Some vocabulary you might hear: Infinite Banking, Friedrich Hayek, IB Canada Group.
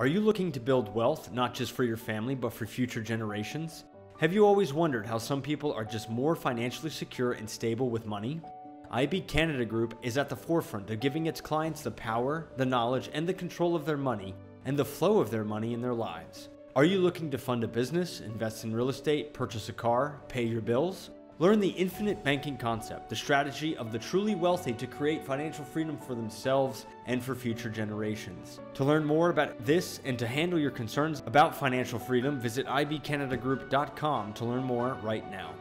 Are you looking to build wealth not just for your family but for future generations? Have you always wondered how some people are just more financially secure and stable with money? IB Canada Group is at the forefront of giving its clients the power, the knowledge, and the control of their money and the flow of their money in their lives. Are you looking to fund a business, invest in real estate, purchase a car, pay your bills? Learn the infinite banking concept, the strategy of the truly wealthy to create financial freedom for themselves and for future generations. To learn more about this and to handle your concerns about financial freedom, visit ibcanadagroup.com to learn more right now.